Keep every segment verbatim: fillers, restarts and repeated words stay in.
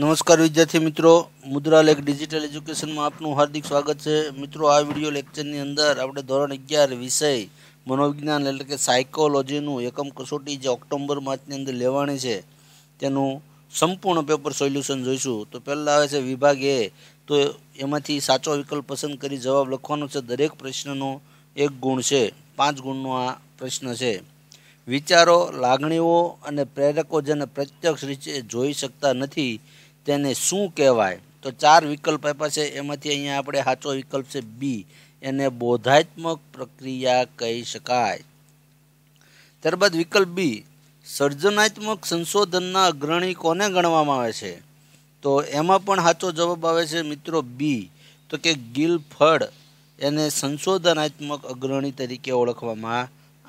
नमस्कार विद्यार्थी मित्रों, मुद्रालेख डिजिटल एज्युकेशन में आपनु हार्दिक स्वागत है। मित्रों, आ वीडियो लेक्चर नी अंदर आपणे धोरण अगियार विषय मनोविज्ञान एटले के साइकोलॉजी नु एकम कसोटी जे ऑक्टोबर मासनी अंदर लेवाणी छे तेनु संपूर्ण पेपर सोल्यूशन जोईशुं। तो पहला आवे छे विभाग ए, तो एमांथी साचो विकल्प पसंद करी जवाब लखवानो छे। दरेक प्रश्ननो एक गुण छे, पांच गुणनो आ प्रश्न छे। विचारों, लागणीओ अने प्रेरकों जेने प्रत्यक्ष रीते जोई शकता नथी तेने शू कहवाय? तो चार विकल्प आप्या छे, एमांथी अहींया आपणे साचो विकल्प छे बी, एने बोधात्मक प्रक्रिया कही शकाय। त्यारबाद विकल्प बी, सर्जनात्मक संशोधनना अग्रणी कोने गणवामां आवे छे? तो एमां पण साचो जवाब आवे छे मित्रों बी, तो के गिलफर्ड एने संशोधनात्मक अग्रणी तरीके ओळखवामां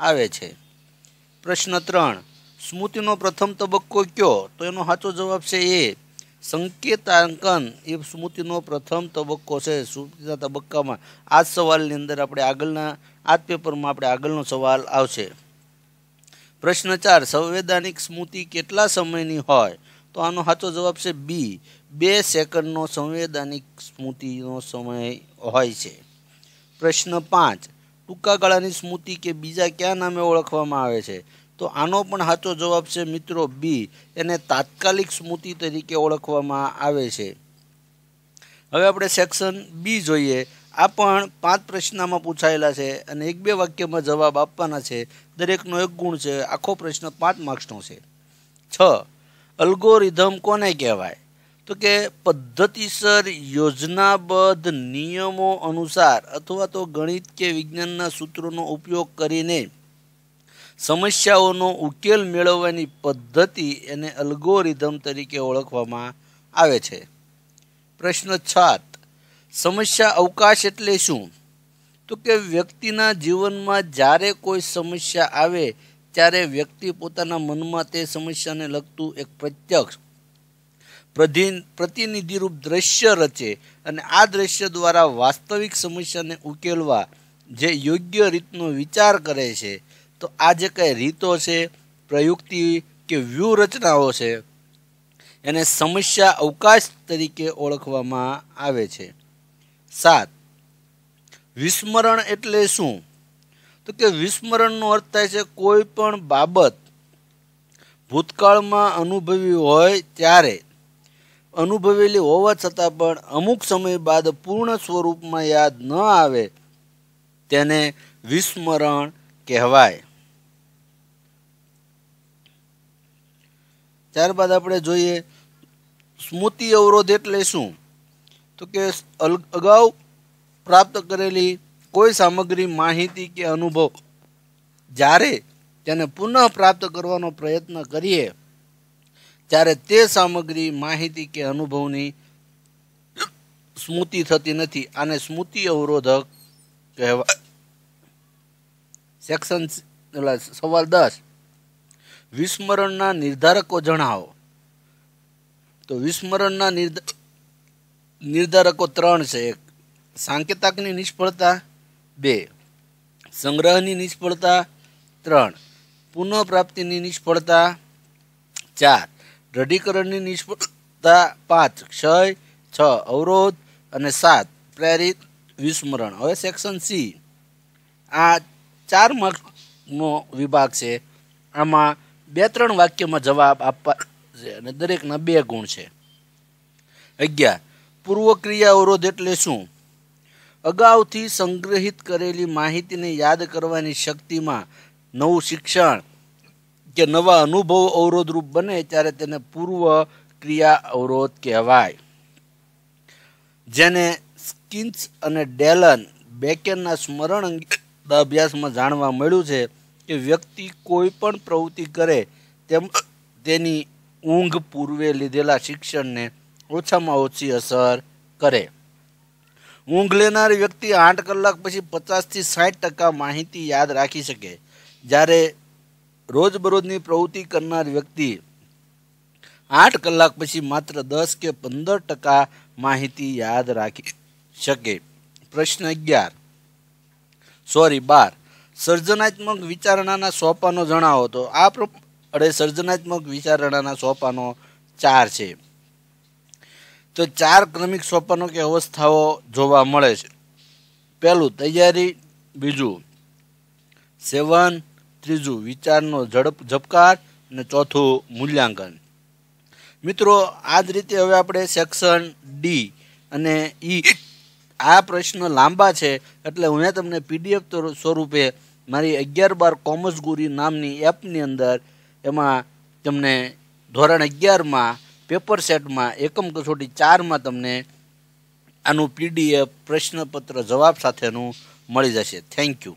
आवे छे। प्रश्न त्रण, स्मृतिनो प्रथम तबक्को क्यो? तो एनो साचो जवाब छे ए, संकेतांकन ए स्मृतिनो प्रथम तबक्को छे। स्मृतिना तबक्कामां आ सवालनी अंदर आपणे आगळना आ पेपरमां आपणे आगळनो सवाल आवशे। प्रश्न चार, संवैधानिक स्मृति केटला समयनी होय? तो आनो साचो जवाब छे बी, बे सेकंडनो संवैधानिक स्मृतिनो समय होय छे। प्रश्न पांच, टूंका गाळानी स्मृति के बीजा क्या नामे ओळखवामां आवे छे? तो आनो पण साचो जवाब छे मित्रों बी, एने तात्कालिक स्मृति तरीके ओळखवामां आवे छे। हवे आपणे सेक्शन बी जोईए। आ पण पांच प्रश्नामां पूछायेला छे अने एक बे वाक्यमां जवाब आपवाना छे। दरेकनो एक गुण छे। आखो प्रश्न पांच मार्क्सनो छे। छ, अल्गोरिधम कोने कहेवाय? तो के पद्धतिसर, योजनाबद्ध, नियमों अनुसार अथवा तो गणित के विज्ञानना सूत्रोंनो उपयोग करीने समस्याओंनो उकेल मेळववानी पद्धति एने अल्गोरिधम तरीके ओळखवामां आवे छे। प्रश्न सात, समस्या अवकाश एटले शुं? तो के व्यक्तिना जीवनमां ज्यारे कोई समस्या आवे त्यारे व्यक्ति पोताना मनमा ते समस्याने लगतुं एक प्रत्यक्ष प्रतिनिधि रूप दृश्य रचे अने आ दृश्य द्वारा वास्तविक समस्या ने उकेलवा जे योग्य रीतनो विचार करे छे। तो आ जे कई रीतो छे, प्रयुक्ति के व्यूहरचनाओ छे एने समस्या अवकाश तरीके ओळखवामां आवे छे। सात, विस्मरण एटले शुं? तो के विस्मरणनो अर्थ थाय छे कोईपण बाबत भूतकाळमां अनुभवी होय त्यारे अनुभवेली होवा छतां पण अमुक समय बाद पूर्ण स्वरूप में याद न आवे तेने विस्मरण कहेवाय। त्यारबाद आपणे जोईए स्मृति अवरोध एटले शुं? तो के अगाऊ प्राप्त करेली कोई सामग्री, माहिती के अनुभव ज्यारे तेने पुनः प्राप्त करवानो प्रयत्न करीए त्यारे ते सामग्री, माहिती के अनुभवनी स्मृति थती नथी आने स्मृति अवरोधक कहेवाय। सेक्शन सवाल दस, विस्मरणना निर्धारको जणावो? तो विस्मरणना निर्धारको त्रण छे। एक, सांकेताकनी निष्फळता। बे, संग्रहनी निष्फळता। त्रण, पुनःप्राप्तिनी निष्फळता। चार, दृढ़ीकरणनी निष्फळता। पांच, क्षय। छ, अवरोध। अने सात, प्रेरित विस्मरण। हवे सेक्शन सी, आ चार मार्क्सनो विभाग छे। आमां बे त्रण वाक्यमां जवाब आपवा छे अने दरेकना बे गुण छे। अगियार, पूर्वक्रिया अवरोध एटले शुं? अगाउथी संग्रहित करेली माहितीने याद करवानी शक्तिमां नवुं शिक्षण के नवा अनुभव अवरोध रूप बने त्यारे तेने पूर्व क्रिया अवरोध कहेवाय। जेने स्किन्स अने डेलन बेकेनना स्मरण अंगे अभ्यासमां जाणवा मळ्युं छे के व्यक्ति कोई पण प्रवृत्ति करे तेम तेनी ऊंघ पूर्वे लीधेला शिक्षणने ओछामां ओછી असर करे। ऊंघ लेनार व्यक्ति आठ कलाक पछी पचास थी साठ टका माहिती याद राखी शके ज्यारे रोजबरोजनी प्रवृत्ति करनार व्यक्ति आठ कलाक पछी मात्र दस के पंदर टका माहिती याद राखी शके। प्रश्न अगियार सॉरी बार, सर्जनात्मक विचारणाना सोपानो जणावो? तो आ प्रमाणे सर्जनात्मक विचारणाना सोपानो चार छे। तो चार क्रमिक सोपानों की अवस्थाओं जोवा मळे छे। पहलू तैयारी, बीजू सेवन, तीजू विचारनो झड़प झपकार ने चौथू मूल्यांकन। मित्रों आज रीते हवे आपणे सेक्शन डी अने ई आ प्रश्न लांबा है एटले हूँ तमने पीडीएफ तो स्वरूपे मारी अगियार बार कॉमर्स गुरी नामनी एपनी अंदर एम तमने धोरण अगियार में पेपर सेट में एकम कसोटी चार में तमने आनु पीडीएफ प्रश्नपत्र जवाब साथेनु मळी जशे। Thank you.